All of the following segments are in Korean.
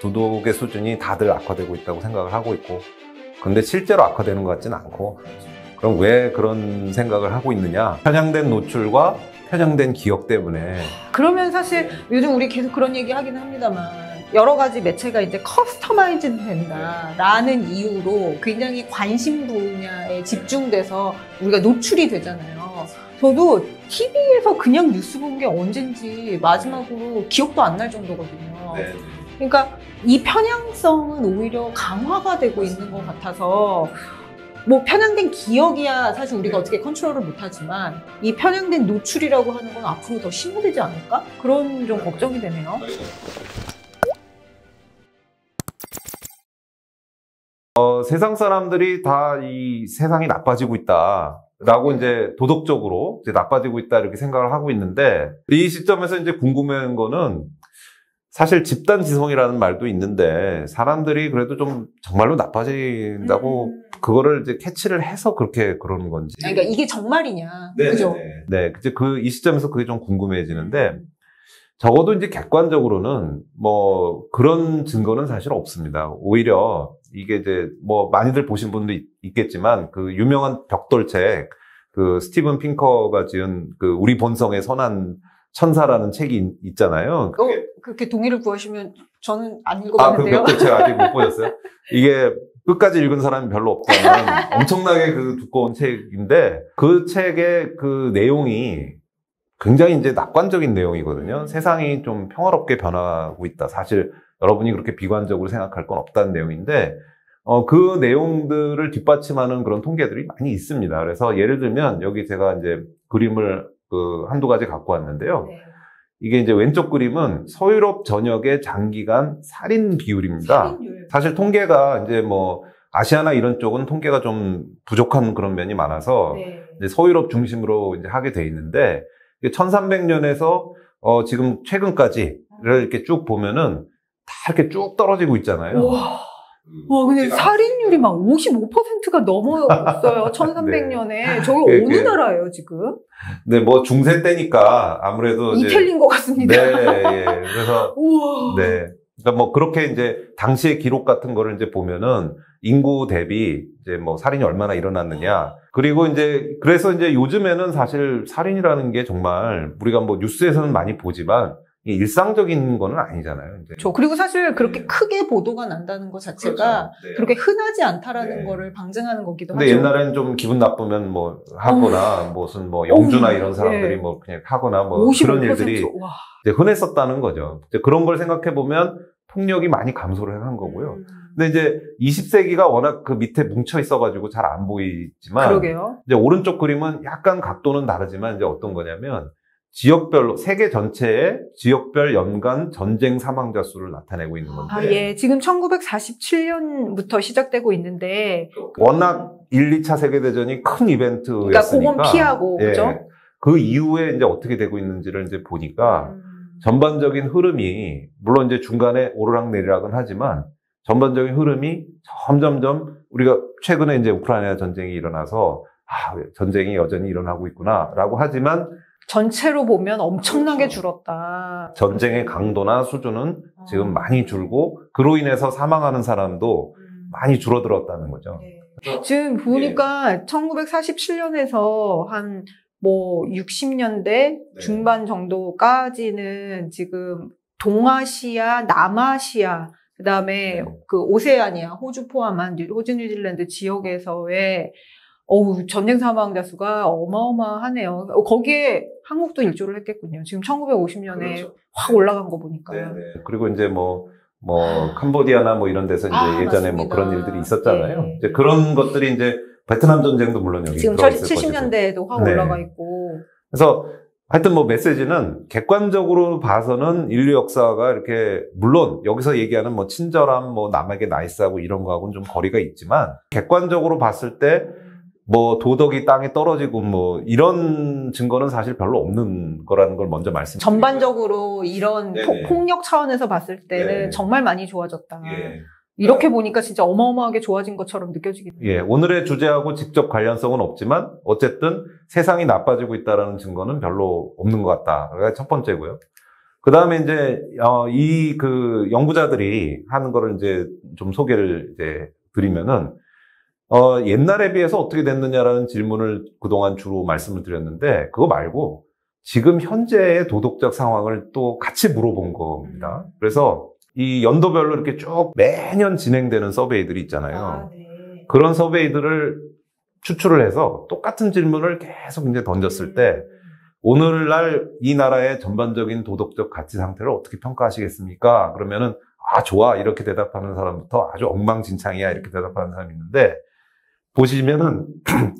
도덕의 수준이 다들 악화되고 있다고 생각을 하고 있고, 근데 실제로 악화되는 것 같지는 않고, 그럼 왜 그런 생각을 하고 있느냐? 편향된 노출과 편향된 기억 때문에. 그러면 사실 요즘 우리 계속 그런 얘기 하긴 합니다만, 여러 가지 매체가 이제 커스터마이즈 된다라는 이유로 굉장히 관심 분야에 집중돼서 우리가 노출이 되잖아요. 저도 TV에서 그냥 뉴스 본 게 언젠지 마지막으로 기억도 안 날 정도거든요. 네. 그러니까 이 편향성은 오히려 강화가 되고 있는 것 같아서, 뭐 편향된 기억이야 사실 우리가 어떻게 컨트롤을 못하지만, 이 편향된 노출이라고 하는 건 앞으로 더 심화되지 않을까? 그런 좀 걱정이 되네요. 세상 사람들이 다 이 세상이 나빠지고 있다 라고 이제 도덕적으로 이제 나빠지고 있다 이렇게 생각을 하고 있는데, 이 시점에서 이제 궁금한 거는, 사실 집단지성이라는 말도 있는데 사람들이 그래도 좀 정말로 나빠진다고 그거를 이제 캐치를 해서 그렇게 그러는 건지. 그러니까 이게 정말이냐. 네네네. 그죠? 네, 이제 그 이 시점에서 그게 좀 궁금해지는데, 적어도 이제 객관적으로는 뭐 그런 증거는 사실 없습니다. 오히려 이게 이제 뭐 많이들 보신 분도 있겠지만, 그 유명한 벽돌책, 그 스티븐 핑커가 지은 그 우리 본성의 선한 천사라는 책이 있잖아요. 그렇게 동의를 구하시면 저는 안 읽어봤는데요. 아, 그 벽돌책 아직 못 보셨어요? 이게 끝까지 읽은 사람이 별로 없다는 엄청나게 그 두꺼운 책인데, 그 책의 그 내용이 굉장히 이제 낙관적인 내용이거든요. 세상이 좀 평화롭게 변하고 있다, 사실 여러분이 그렇게 비관적으로 생각할 건 없다는 내용인데, 그 내용들을 뒷받침하는 그런 통계들이 많이 있습니다. 그래서 예를 들면 여기 제가 이제 그림을 그 한두 가지 갖고 왔는데요. 네. 이게 이제 왼쪽 그림은 서유럽 전역의 장기간 살인 비율입니다. 살인율. 사실 통계가 이제 뭐 아시아나 이런 쪽은 통계가 좀 부족한 그런 면이 많아서, 네, 이제 서유럽 중심으로 이제 하게 돼 있는데, 1300년에서 지금 최근까지를 이렇게 쭉 보면은 다 이렇게 쭉 떨어지고 있잖아요. 와, 근데 살인율이 막 55%가 넘었어요. 1300년에. 네. 저거 어느 나라예요, 지금? 네, 뭐 중세 때니까 아무래도 이탈리인 것 같습니다. 네, 예. 그래서 우와. 네, 그러니까 뭐 그렇게 이제 당시의 기록 같은 거를 이제 보면은 인구 대비 이제 뭐 살인이 얼마나 일어났느냐. 그리고 이제 그래서 이제 요즘에는 사실 살인이라는 게 정말 우리가 뭐 뉴스에서는 많이 보지만 일상적인 거는 아니잖아요. 이제. 그리고 사실 그렇게, 네, 크게 보도가 난다는 것 자체가, 그렇죠, 네, 그렇게 흔하지 않다라는, 네, 거를 방증하는 거기도 하죠. 근데 옛날에는 좀 기분 나쁘면 뭐 하거나, 무슨 뭐 영주나 이런 사람들이, 네, 뭐 그냥 하거나 뭐 그런 일들이 이제 흔했었다는 거죠. 이제 그런 걸 생각해 보면 폭력이 많이 감소를 한 거고요. 근데 이제 20세기가 워낙 그 밑에 뭉쳐 있어가지고 잘 안 보이지만, 그러게요. 이제 오른쪽 그림은 약간 각도는 다르지만 이제 어떤 거냐면, 지역별로 세계 전체의 지역별 연간 전쟁 사망자 수를 나타내고 있는 건데. 아, 예. 지금 1947년부터 시작되고 있는데, 워낙 1, 2차 세계 대전이 큰 이벤트였으니까. 그러니까 그건 피하고, 예, 그죠? 그 이후에 이제 어떻게 되고 있는지를 이제 보니까 전반적인 흐름이, 물론 이제 중간에 오르락내리락은 하지만 전반적인 흐름이 점점점, 우리가 최근에 이제 우크라이나 전쟁이 일어나서, 아, 전쟁이 여전히 일어나고 있구나라고 하지만, 전체로 보면 엄청나게 줄었다. 전쟁의 강도나 수준은 지금 많이 줄고, 그로 인해서 사망하는 사람도 많이 줄어들었다는 거죠. 네. 지금 보니까, 네, 1947년에서 한 뭐 60년대 중반 정도까지는 지금 동아시아, 남아시아, 그다음에, 네, 그 오세아니아, 호주 포함한 호주 뉴질랜드 지역에서의 전쟁 사망자 수가 어마어마하네요. 거기에 한국도 일조를 했겠군요. 지금 1950년에 그렇죠. 확 올라간 거 보니까. 네네. 그리고 이제 뭐 캄보디아나 뭐 이런 데서 이제 예전에 맞습니다. 뭐 그런 일들이 있었잖아요. 네. 이제 그런 것들이 이제 베트남 전쟁도 물론 여기 지금 70년대에도 확, 네, 올라가 있고. 그래서 하여튼 뭐 메시지는, 객관적으로 봐서는 인류 역사가 이렇게, 물론 여기서 얘기하는 뭐 친절함, 뭐 남에게 나이스하고 이런 거하고는 좀 거리가 있지만, 객관적으로 봤을 때 뭐 도덕이 땅에 떨어지고 뭐 이런 증거는 사실 별로 없는 거라는 걸 먼저 말씀드립니다. 전반적으로 이런 폭력 차원에서 봤을 때는, 네네, 정말 많이 좋아졌다. 예. 이렇게 보니까 진짜 어마어마하게 좋아진 것처럼 느껴지긴 해요. 예, 오늘의 주제하고 직접 관련성은 없지만 어쨌든 세상이 나빠지고 있다는 증거는 별로 없는 것 같다. 그게 첫 번째고요. 그 다음에 이제, 이 그 연구자들이 하는 거를 이제 좀 소개를 이제 드리면은, 옛날에 비해서 어떻게 됐느냐라는 질문을 그동안 주로 말씀을 드렸는데, 그거 말고 지금 현재의 도덕적 상황을 또 같이 물어본 겁니다. 그래서 이 연도별로 이렇게 쭉 매년 진행되는 서베이들이 있잖아요. 아, 네. 그런 서베이들을 추출을 해서 똑같은 질문을 계속 이제 던졌을 때, 오늘날 이 나라의 전반적인 도덕적 가치 상태를 어떻게 평가하시겠습니까? 그러면은, 아, 좋아. 이렇게 대답하는 사람부터 아주 엉망진창이야. 이렇게 대답하는 사람이 있는데, 보시면은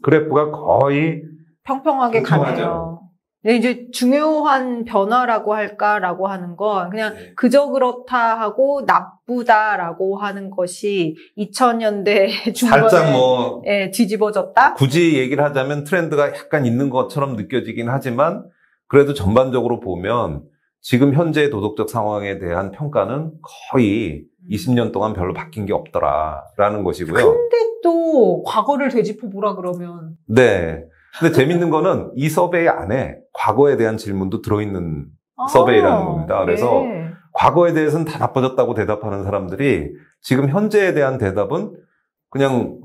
그래프가 거의 평평하게 가네요. 네, 이제 중요한 변화라고 할까라고 하는 건 그냥 네. 그저 그렇다 하고 나쁘다라고 하는 것이 2000년대 중반에 살짝 뭐 네, 뒤집어졌다? 굳이 얘기를 하자면 트렌드가 약간 있는 것처럼 느껴지긴 하지만 그래도 전반적으로 보면 지금 현재 도덕적 상황에 대한 평가는 거의 20년 동안 별로 바뀐 게 없더라라는 것이고요. 근데 또 과거를 되짚어보라 그러면 네. 근데 재밌는 거는 이 서베이 안에 과거에 대한 질문도 들어있는 서베이라는 겁니다. 그래서 네. 과거에 대해서는 다 나빠졌다고 대답하는 사람들이 지금 현재에 대한 대답은 그냥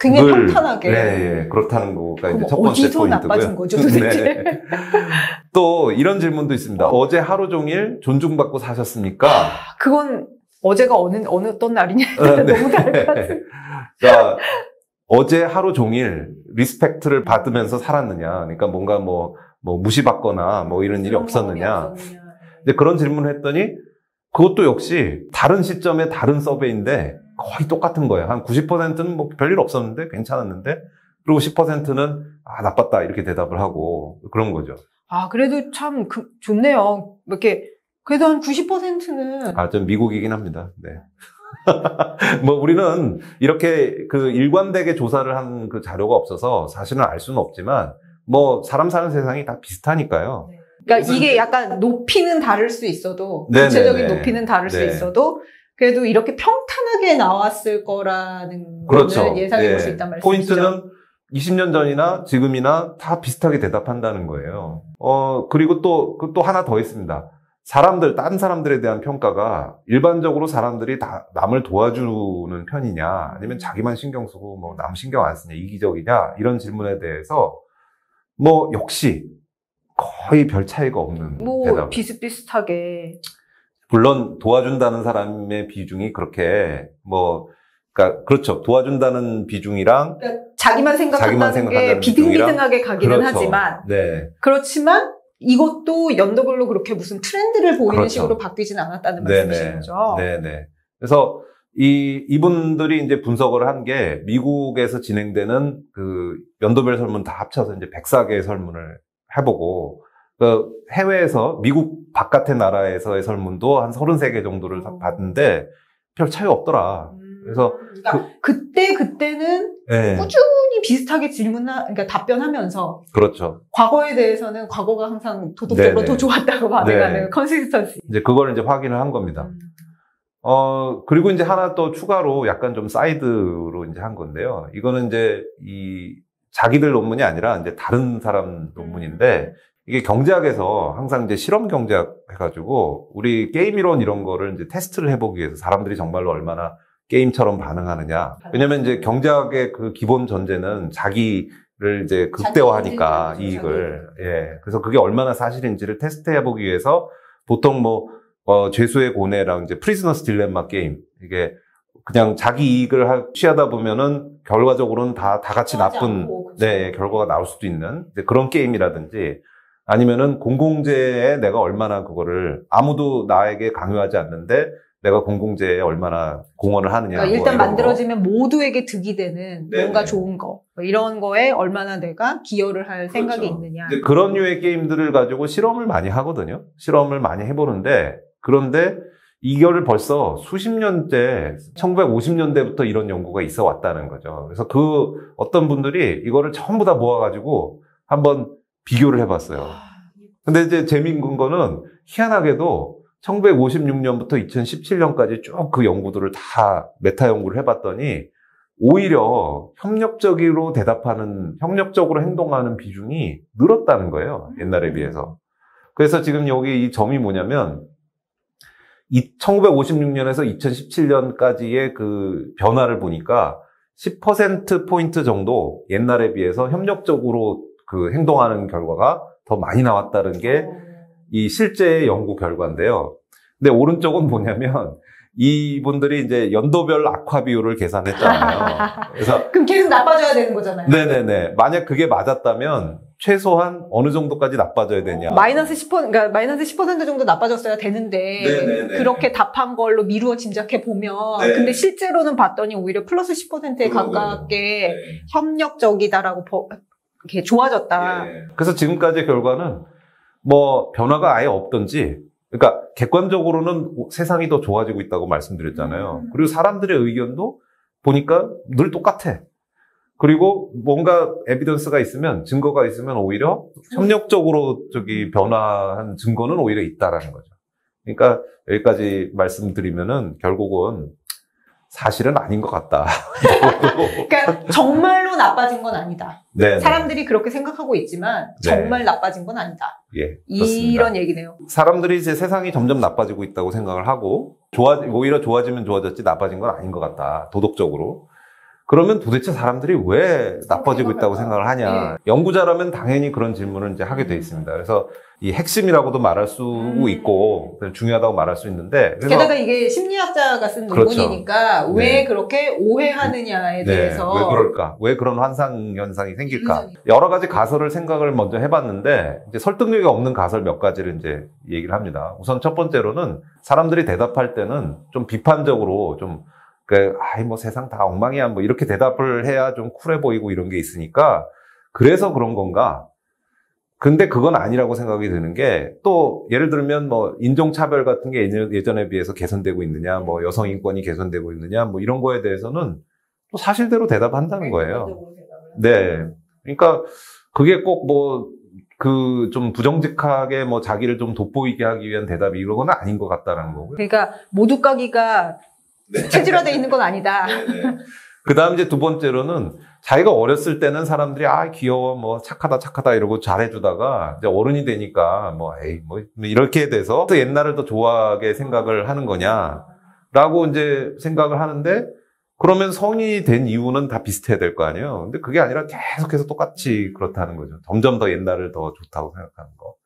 굉장히 평탄하게 네, 그렇다는 거가 이제 첫 번째 포인트고요. 어디서 나빠진 거죠 도대체? 네. 또 이런 질문도 있습니다. 어제 하루 종일 존중받고 사셨습니까? 그건 어제가 어느 어떤 날이냐 네. 너무 다를 것 같아요. 자, 어제 하루 종일 리스펙트를 받으면서 살았느냐, 그러니까 뭔가 뭐 무시받거나 뭐 이런 일이 없었느냐. 근데 그런 질문을 했더니 그것도 역시 다른 시점에 다른 서베이인데 거의 똑같은 거예요. 한 90%는 뭐 별일 없었는데 괜찮았는데 그리고 10%는 아 나빴다 이렇게 대답을 하고 그런 거죠. 아 그래도 참 좋네요. 이렇게 그래도 한 90%는 아 전 미국이긴 합니다. 네. 뭐 우리는 이렇게 그 일관되게 조사를 한 그 자료가 없어서 사실은 알 수는 없지만 뭐 사람 사는 세상이 다 비슷하니까요. 네. 그러니까 이게 약간 높이는 다를 수 있어도 네네네. 구체적인 높이는 다를 네. 수 있어도 그래도 이렇게 평탄하게 나왔을 거라는 그렇죠. 거는 예상해 볼 수 네. 있단 말씀이죠. 포인트는 20년 전이나 지금이나 다 비슷하게 대답한다는 거예요. 그리고 또 하나 더 있습니다. 다른 사람들에 대한 평가가 일반적으로 사람들이 다 남을 도와주는 편이냐, 아니면 자기만 신경 쓰고 뭐 남 신경 안 쓰냐, 이기적이냐, 이런 질문에 대해서 뭐 역시 거의 별 차이가 없는 뭐 대답. 비슷비슷하게. 물론 도와준다는 사람의 비중이 그렇게 뭐, 그러니까 그렇죠. 도와준다는 비중이랑 그러니까 자기만 생각한다는 게 비등비등하게 가기는 그렇죠. 하지만, 네. 그렇지만. 이것도 연도별로 그렇게 무슨 트렌드를 보이는 그렇죠. 식으로 바뀌진 않았다는 네네. 말씀이신 거죠? 네네. 그래서 이분들이 이제 분석을 한 게 미국에서 진행되는 그 연도별 설문 다 합쳐서 이제 104개의 설문을 해보고 그 해외에서 미국 바깥의 나라에서의 설문도 한 33개 정도를 봤는데 별 차이 없더라. 그래서 그러니까 그때는 네. 꾸준히 비슷하게 그러니까 답변하면서. 그렇죠. 과거에 대해서는 과거가 항상 도덕적으로 더 좋았다고 반응하는 네. 컨시스턴시. 이제 그걸 이제 확인을 한 겁니다. 그리고 이제 하나 또 추가로 약간 좀 사이드로 이제 한 건데요. 이거는 이제 자기들 논문이 아니라 이제 다른 사람 논문인데 이게 경제학에서 항상 이제 실험 경제학 해가지고 우리 게임 이론 이런 거를 이제 테스트를 해보기 위해서 사람들이 정말로 얼마나 게임처럼 반응하느냐. 왜냐면 이제 경제학의 그 기본 전제는 자기를 이제 극대화하니까 이익을. 예. 그래서 그게 얼마나 사실인지를 테스트해 보기 위해서 보통 뭐, 죄수의 고뇌랑 이제 프리즈너스 딜레마 게임. 이게 그냥 자기 이익을 취하다 보면은 결과적으로는 다 같이 나쁜, 네, 결과가 나올 수도 있는 그런 게임이라든지 아니면은 공공재에 내가 얼마나 그거를 아무도 나에게 강요하지 않는데 내가 공공재에 얼마나 공헌을 하느냐. 그러니까 일단 만들어지면 거. 모두에게 득이 되는 네네. 뭔가 좋은 거. 뭐 이런 거에 얼마나 내가 기여를 할 그렇죠. 생각이 있느냐. 그런 류의 게임들을 가지고 실험을 많이 하거든요. 실험을 많이 해보는데 그런데 이거를 벌써 수십 년째 1950년대부터 이런 연구가 있어 왔다는 거죠. 그래서 그 어떤 분들이 이거를 전부 다 모아가지고 한번 비교를 해봤어요. 근데 이제 재미있는 거는 희한하게도 1956년부터 2017년까지 쭉 그 연구들을 다 메타 연구를 해봤더니 오히려 협력적으로 행동하는 비중이 늘었다는 거예요. 옛날에 비해서. 그래서 지금 여기 이 점이 뭐냐면 1956년에서 2017년까지의 그 변화를 보니까 10%포인트 정도 옛날에 비해서 협력적으로 그 행동하는 결과가 더 많이 나왔다는 게 이 실제 연구 결과인데요. 근데 오른쪽은 뭐냐면 이분들이 이제 연도별 악화 비율을 계산했잖아요. 그래서 그럼 계속 나빠져야 되는 거잖아요. 네네네. 만약 그게 맞았다면 최소한 어느 정도까지 나빠져야 되냐. 마이너스 10%, 그러니까 마이너스 10% 정도 나빠졌어야 되는데 네네네. 그렇게 답한 걸로 미루어 짐작해 보면 네. 근데 실제로는 봤더니 오히려 플러스 10%에 가깝게 네. 협력적이다라고 이렇게 좋아졌다. 네. 그래서 지금까지의 결과는 뭐 변화가 아예 없던지 그러니까 객관적으로는 세상이 더 좋아지고 있다고 말씀드렸잖아요. 그리고 사람들의 의견도 보니까 늘 똑같아. 그리고 뭔가 에비던스가 있으면 증거가 있으면 오히려 협력적으로 저기 변화한 증거는 오히려 있다라는 거죠. 그러니까 여기까지 말씀드리면은 결국은 사실은 아닌 것 같다. 그러니까 정말로 나빠진 건 아니다. 네네. 사람들이 그렇게 생각하고 있지만 정말 네. 나빠진 건 아니다. 예, 이런 얘기네요. 사람들이 이제 세상이 점점 나빠지고 있다고 생각을 하고 오히려 좋아지면 좋아졌지 나빠진 건 아닌 것 같다. 도덕적으로. 그러면 도대체 사람들이 왜 나빠지고 있다고 생각을 하냐. 예. 연구자라면 당연히 그런 질문을 이제 하게 돼 있습니다. 그래서 이 핵심이라고도 말할 수 있고 중요하다고 말할 수 있는데 게다가 이게 심리학자가 쓴 논문이니까 그렇죠. 왜 네. 그렇게 오해하느냐에 네. 대해서 왜 그럴까? 왜 그런 현상이 생길까? 여러 가지 가설을 생각을 먼저 해봤는데 이제 설득력이 없는 가설 몇 가지를 이제 얘기를 합니다. 우선 첫 번째로는 사람들이 대답할 때는 좀 비판적으로 좀 아이 뭐 세상 다 엉망이야 뭐 이렇게 대답을 해야 좀 쿨해 보이고 이런 게 있으니까 그래서 그런 건가? 근데 그건 아니라고 생각이 드는 게 또 예를 들면 뭐 인종차별 같은 게 예전에 비해서 개선되고 있느냐 뭐 여성 인권이 개선되고 있느냐 뭐 이런 거에 대해서는 또 사실대로 대답한다는 거예요. 네. 그러니까 그게 꼭 뭐 그 좀 부정직하게 뭐 자기를 좀 돋보이게 하기 위한 대답이 이런 건 아닌 것 같다는 거고요. 그러니까 모두가기가 네. 체질화되어 있는 건 아니다. 그 다음 이제 두 번째로는 자기가 어렸을 때는 사람들이 아 귀여워 뭐 착하다 이러고 잘해주다가 이제 어른이 되니까 뭐 에이 뭐 이렇게 돼서 또 옛날을 더 좋아하게 생각을 하는 거냐라고 이제 생각을 하는데 그러면 성인이 된 이유는 다 비슷해야 될 거 아니에요. 근데 그게 아니라 계속해서 똑같이 그렇다는 거죠. 점점 더 옛날을 더 좋다고 생각하는 거.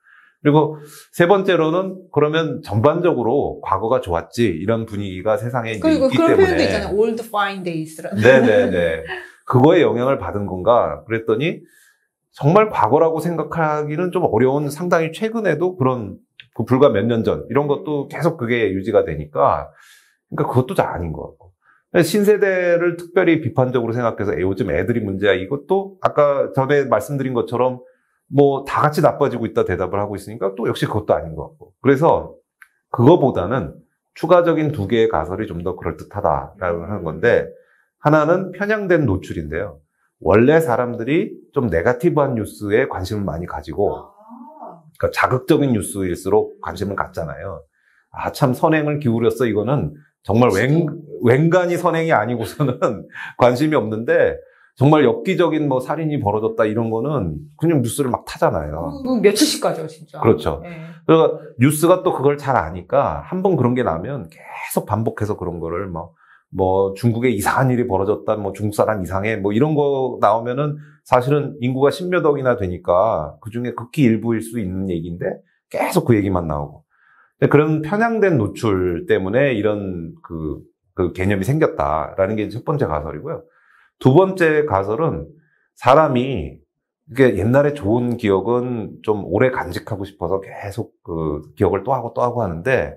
그리고 세 번째로는 그러면 전반적으로 과거가 좋았지 이런 분위기가 세상에 있기 때문에 그런 표현도 있잖아요. Old Fine Days라는. 네네네. 그거에 영향을 받은 건가 그랬더니 정말 과거라고 생각하기는 좀 어려운 상당히 최근에도 그런 그 불과 몇 년 전 이런 것도 계속 그게 유지가 되니까 그러니까 그것도 잘 아닌 것 같고 신세대를 특별히 비판적으로 생각해서 요즘 애들이 문제야 이것도 아까 전에 말씀드린 것처럼 뭐 다 같이 나빠지고 있다 대답을 하고 있으니까 또 역시 그것도 아닌 것 같고 그래서 그거보다는 추가적인 두 개의 가설이 좀 더 그럴듯하다라고 하는 건데 하나는 편향된 노출인데요. 원래 사람들이 좀 네거티브한 뉴스에 관심을 많이 가지고 그러니까 자극적인 뉴스일수록 관심을 갖잖아요. 아 참 선행을 기울였어 이거는 정말 웬간히 선행이 아니고서는 관심이 없는데 정말 엽기적인 뭐 살인이 벌어졌다 이런 거는 그냥 뉴스를 막 타잖아요. 며칠씩 가죠, 진짜. 그렇죠. 네. 그러니까 뉴스가 또 그걸 잘 아니까 한 번 그런 게 나면 계속 반복해서 그런 거를 뭐 중국에 이상한 일이 벌어졌다, 뭐 중국 사람 이상해, 뭐 이런 거 나오면은 사실은 인구가 10몇억이나 되니까 그 중에 극히 일부일 수 있는 얘기인데 계속 그 얘기만 나오고. 그런 편향된 노출 때문에 이런 그 개념이 생겼다라는 게 첫 번째 가설이고요. 두 번째 가설은 사람이 이게 옛날에 좋은 기억은 좀 오래 간직하고 싶어서 계속 그 기억을 또 하고 하는데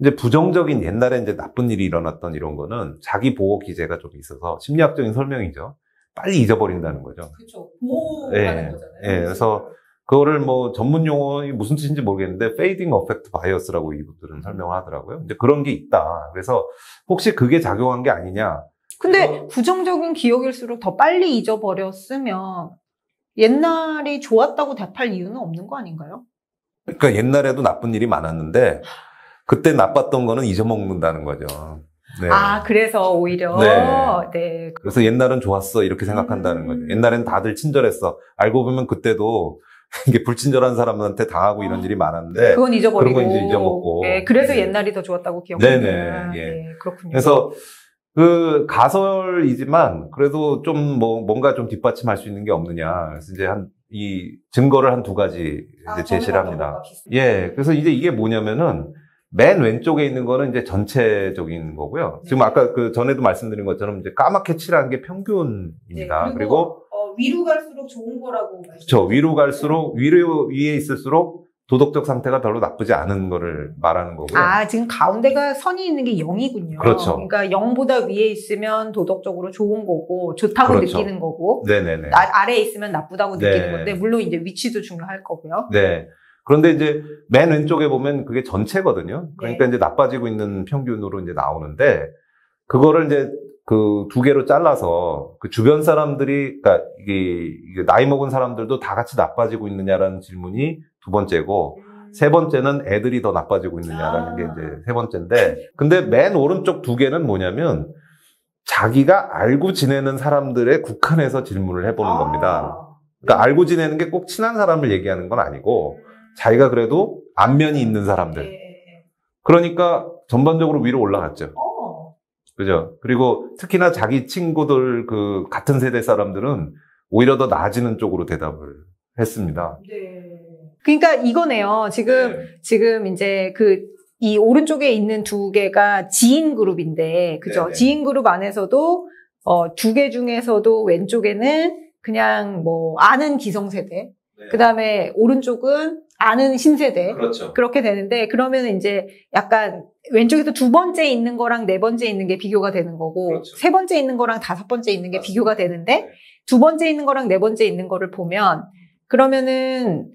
이제 부정적인 옛날에 이제 나쁜 일이 일어났던 이런 거는 자기 보호 기제가 좀 있어서 심리학적인 설명이죠. 빨리 잊어버린다는 거죠. 그렇죠. 보호하는 거잖아요. 예. 그래서 그거를 뭐 전문 용어이 무슨 뜻인지 모르겠는데 페이딩 어펙트 바이어스라고 이분들은 설명을 하더라고요. 이제 그런 게 있다. 그래서 혹시 그게 작용한 게 아니냐? 근데 부정적인 기억일수록 더 빨리 잊어버렸으면 옛날이 좋았다고 답할 이유는 없는 거 아닌가요? 그러니까 옛날에도 나쁜 일이 많았는데 그때 나빴던 거는 잊어먹는다는 거죠. 네. 아, 그래서 오히려 네. 그래서 옛날은 좋았어 이렇게 생각한다는 거죠. 옛날엔 다들 친절했어. 알고 보면 그때도 이게 불친절한 사람한테 당하고 이런 일이 많았는데 그건 잊어버리고 그런 건 이제 잊어먹고. 네, 그래서 옛날이 더 좋았다고 기억합니다. 네네. 예. 네, 그렇군요. 그래서 그 가설이지만 그래도 좀 뭔가 좀 뒷받침할 수 있는 게 없느냐. 그래서 이제 이 증거를 한 두 가지 이제 제시를 합니다. 예. 그래서 이제 이게 뭐냐면은 맨 왼쪽에 있는 거는 이제 전체적인 거고요. 네. 지금 아까 그 전에도 말씀드린 것처럼 이제 까맣게 칠한 게 평균입니다. 네, 그리고 위로 갈수록 좋은 거라고. 그렇죠. 위로 갈수록, 위로 위에 있을수록 도덕적 상태가 별로 나쁘지 않은 거를 말하는 거고요. 아, 지금 가운데가 선이 있는 게 0이군요. 그렇죠. 그러니까 0보다 위에 있으면 도덕적으로 좋은 거고, 좋다고 그렇죠. 느끼는 거고. 네네네. 아래에 있으면 나쁘다고 네. 느끼는 건데, 물론 이제 위치도 중요할 거고요. 네. 그런데 이제 맨 왼쪽에 보면 그게 전체거든요. 그러니까 네. 이제 나빠지고 있는 평균으로 이제 나오는데 그거를 이제 그 두 개로 잘라서 그 주변 사람들이 그러니까 이게 나이 먹은 사람들도 다 같이 나빠지고 있느냐라는 질문이 두 번째고 세 번째는 애들이 더 나빠지고 있느냐라는 게 이제 세 번째인데 근데 맨 오른쪽 두 개는 뭐냐면 자기가 알고 지내는 사람들의 국한에서 질문을 해보는 겁니다. 그러니까 알고 지내는 게 꼭 친한 사람을 얘기하는 건 아니고 자기가 그래도 안면이 있는 사람들. 네. 그러니까 전반적으로 위로 올라갔죠. 그죠? 그리고 특히나 자기 친구들 그 같은 세대 사람들은 오히려 더 낮은 쪽으로 대답을 했습니다. 네. 그러니까 이거네요. 지금 이제 이 오른쪽에 있는 두 개가 지인 그룹인데, 그죠? 네네. 지인 그룹 안에서도 두 개 중에서도 왼쪽에는 그냥 뭐 아는 기성세대. 네. 그 다음에 오른쪽은 아는 신세대. 그렇죠. 그렇게 되는데, 그러면 이제 약간 왼쪽에서 두 번째 있는 거랑 네 번째 있는 게 비교가 되는 거고, 그렇죠. 세 번째 있는 거랑 다섯 번째 있는 게 맞습니다. 비교가 되는데, 네. 두 번째 있는 거랑 네 번째 있는 거를 보면, 그러면은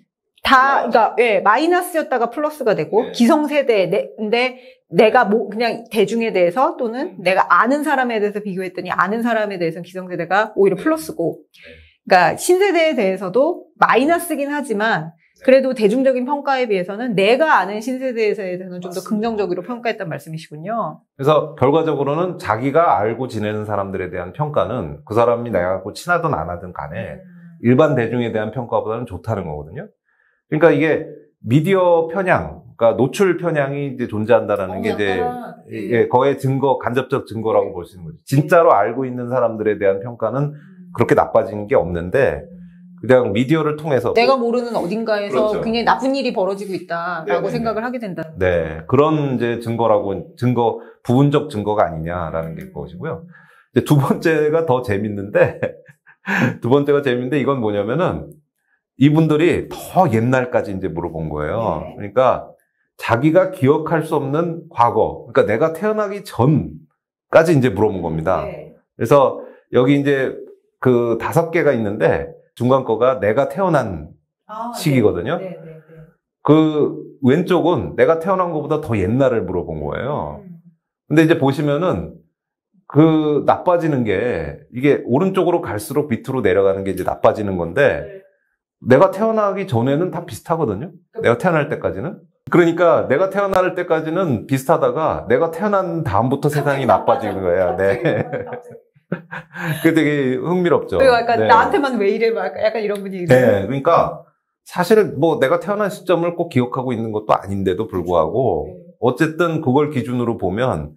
다, 그러니까, 예, 마이너스였다가 플러스가 되고, 네. 기성세대인데, 내가 뭐, 그냥 대중에 대해서 또는 내가 아는 사람에 대해서 비교했더니, 아는 사람에 대해서는 기성세대가 오히려 플러스고, 네. 그러니까 신세대에 대해서도 마이너스긴 하지만 그래도 대중적인 평가에 비해서는 내가 아는 신세대에 대해서는 좀 더 긍정적으로 평가했단 말씀이시군요. 그래서 결과적으로는 자기가 알고 지내는 사람들에 대한 평가는 그 사람이 내가 친하든 안 하든 간에 일반 대중에 대한 평가보다는 좋다는 거거든요. 그러니까 이게 미디어 편향, 그러니까 노출 편향이 이제 존재한다라는 게 이제 예, 거의 증거, 간접적 증거라고 볼 수 있는 거죠. 진짜로 알고 있는 사람들에 대한 평가는 그렇게 나빠진 게 없는데 그냥 미디어를 통해서 내가 모르는 어딘가에서 그렇죠. 굉장히 나쁜 일이 벌어지고 있다라고 네네. 생각을 하게 된다. 네, 그런 이제 증거 부분적 증거가 아니냐라는 게 것이고요. 이제 두 번째가 더 재밌는데 이건 뭐냐면은 이분들이 더 옛날까지 이제 물어본 거예요. 네. 그러니까 자기가 기억할 수 없는 과거, 그러니까 내가 태어나기 전까지 이제 물어본 겁니다. 네. 그래서 여기 이제 그 5개가 있는데 중간 거가 내가 태어난 시기거든요. 네, 네, 네. 그 왼쪽은 내가 태어난 것보다 더 옛날을 물어본 거예요. 근데 이제 보시면은 그 나빠지는 게 이게 오른쪽으로 갈수록 밑으로 내려가는 게 이제 나빠지는 건데 네. 내가 태어나기 전에는 다 비슷하거든요. 내가 태어날 때까지는. 그러니까 내가 태어날 때까지는 비슷하다가 내가 태어난 다음부터 세상이 나빠지는 거예요. 네. 그게 되게 흥미롭죠. 그러니까 약간 네. 나한테만 왜 이래 막 약간 이런 분위기. 네, 그러니까 사실은 뭐 내가 태어난 시점을 꼭 기억하고 있는 것도 아닌데도 불구하고 어쨌든 그걸 기준으로 보면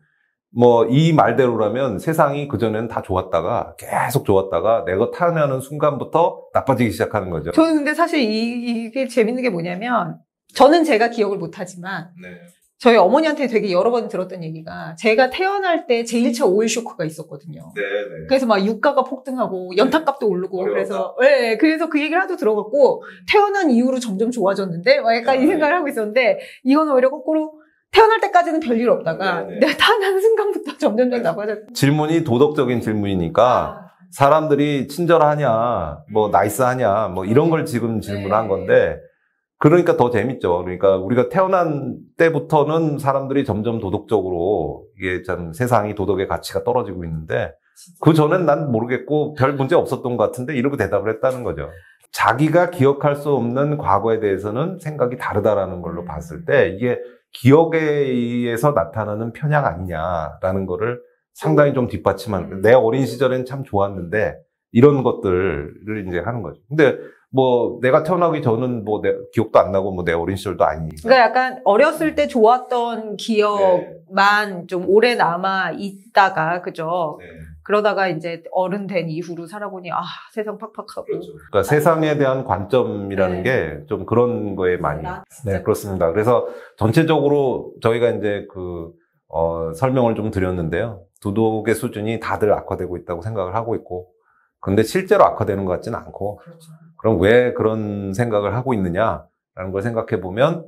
뭐 이 말대로라면 세상이 그전에는 다 좋았다가 계속 좋았다가 내가 태어나는 순간부터 나빠지기 시작하는 거죠. 저는 근데 사실 이게 재밌는 게 뭐냐면 저는 제가 기억을 못하지만 네. 저희 어머니한테 되게 여러 번 들었던 얘기가 제가 태어날 때 제1차 오일 쇼크가 있었거든요. 네네. 그래서 막 유가가 폭등하고 연탄값도 오르고 그래서 네, 그래서 그 얘기를 하도 들어갔고 태어난 이후로 점점 좋아졌는데 막 약간 이 생각을 하고 있었는데 이건 오히려 거꾸로 태어날 때까지는 별일 없다가 네네. 내가 태어난 순간부터 점점 나빠졌다. 질문이 도덕적인 질문이니까 사람들이 친절하냐, 뭐 나이스하냐, 뭐 이런 걸 지금 질문한 건데 그러니까 더 재밌죠. 그러니까 우리가 태어난 때부터는 사람들이 점점 도덕적으로 이게 참 세상이 도덕의 가치가 떨어지고 있는데 그 전엔 난 모르겠고 별 문제 없었던 것 같은데 이러고 대답을 했다는 거죠. 자기가 기억할 수 없는 과거에 대해서는 생각이 다르다라는 걸로 봤을 때 이게 기억에 의해서 나타나는 편향 아니냐라는 거를 상당히 좀 뒷받침하는 내 어린 시절엔 참 좋았는데 이런 것들을 이제 하는 거죠. 근데 뭐 내가 태어나기 전은 뭐 내 기억도 안 나고 뭐 내 어린 시절도 아니니까. 그러니까 약간 어렸을 때 좋았던 기억만 네. 좀 오래 남아 있다가 그죠? 네. 그러다가 이제 어른 된 이후로 살아보니 아 세상 팍팍하고. 그렇죠. 그러니까 아, 세상에 대한 관점이라는 네. 게 좀 그런 거에 많이. 네 그렇습니다. 그래서 전체적으로 저희가 이제 그 설명을 좀 드렸는데요. 도덕의 수준이 다들 악화되고 있다고 생각을 하고 있고. 근데 실제로 악화되는 것 같지는 않고. 그렇죠. 그럼 왜 그런 생각을 하고 있느냐라는 걸 생각해 보면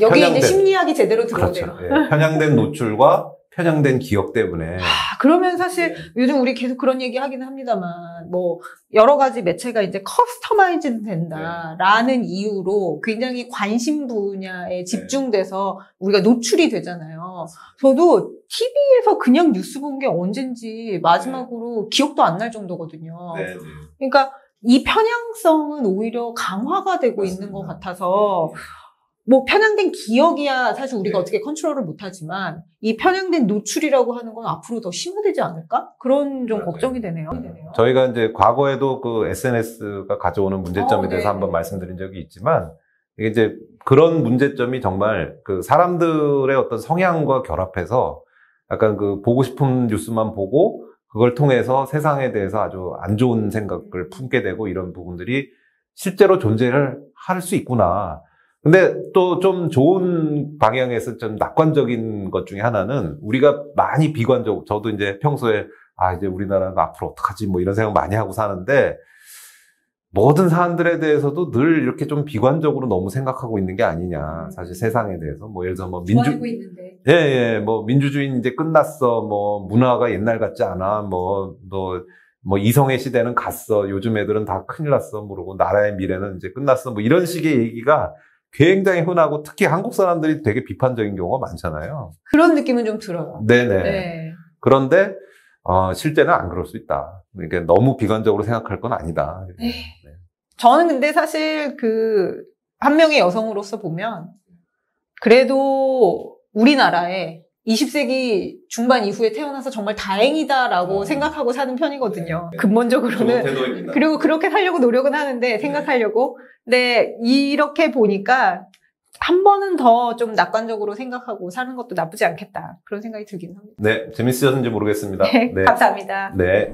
여기 편향된, 이제 심리학이 제대로 들어오네요. 그렇죠. 예, 편향된 노출과 편향된 기억 때문에. 그러면 사실 요즘 우리 계속 그런 얘기 하기는 합니다만 뭐 여러 가지 매체가 이제 커스터마이즈 된다라는 네. 이유로 굉장히 관심 분야에 집중돼서 네. 우리가 노출이 되잖아요. 저도 TV에서 그냥 뉴스 본 게 언젠지 마지막으로 네. 기억도 안 날 정도거든요. 네. 그러니까 이 편향성은 오히려 강화가 되고 맞습니다. 있는 것 같아서 뭐 편향된 기억이야 사실 우리가 네. 어떻게 컨트롤을 못하지만 이 편향된 노출이라고 하는 건 앞으로 더 심화되지 않을까? 그런 좀 맞아요. 걱정이 되네요. 저희가 이제 과거에도 그 SNS가 가져오는 문제점에 대해서 한번 말씀드린 적이 있지만 이게 이제 그런 문제점이 정말 그 사람들의 어떤 성향과 결합해서 약간 그 보고 싶은 뉴스만 보고 그걸 통해서 세상에 대해서 아주 안 좋은 생각을 품게 되고 이런 부분들이 실제로 존재를 할 수 있구나. 근데 또 좀 좋은 방향에서 좀 낙관적인 것 중에 하나는 우리가 많이 비관적으로 저도 이제 평소에 아 이제 우리나라가 앞으로 어떡하지 뭐 이런 생각 많이 하고 사는데 모든 사안들에 대해서도 늘 이렇게 좀 비관적으로 너무 생각하고 있는 게 아니냐. 사실 세상에 대해서 뭐 예를 들어 뭐 민주주의는 이제 끝났어. 뭐 문화가 옛날 같지 않아. 뭐 이성의 시대는 갔어. 요즘 애들은 다 큰일 났어. 모르고 나라의 미래는 이제 끝났어. 뭐 이런 식의 얘기가 굉장히 흔하고 특히 한국 사람들이 되게 비판적인 경우가 많잖아요. 그런 느낌은 좀 들어요. 네네. 네. 그런데 실제는 안 그럴 수 있다. 그러니까 너무 비관적으로 생각할 건 아니다. 네. 저는 근데 사실 그 한 명의 여성으로서 보면 그래도 우리나라에 20세기 중반 이후에 태어나서 정말 다행이다라고 생각하고 사는 편이거든요. 네. 근본적으로는. 그리고 그렇게 살려고 노력은 하는데 생각하려고. 근데 이렇게 보니까 한 번은 더 좀 낙관적으로 생각하고 사는 것도 나쁘지 않겠다. 그런 생각이 들긴 합니다. 네, 재밌으셨는지 모르겠습니다. 네, 감사합니다. 네.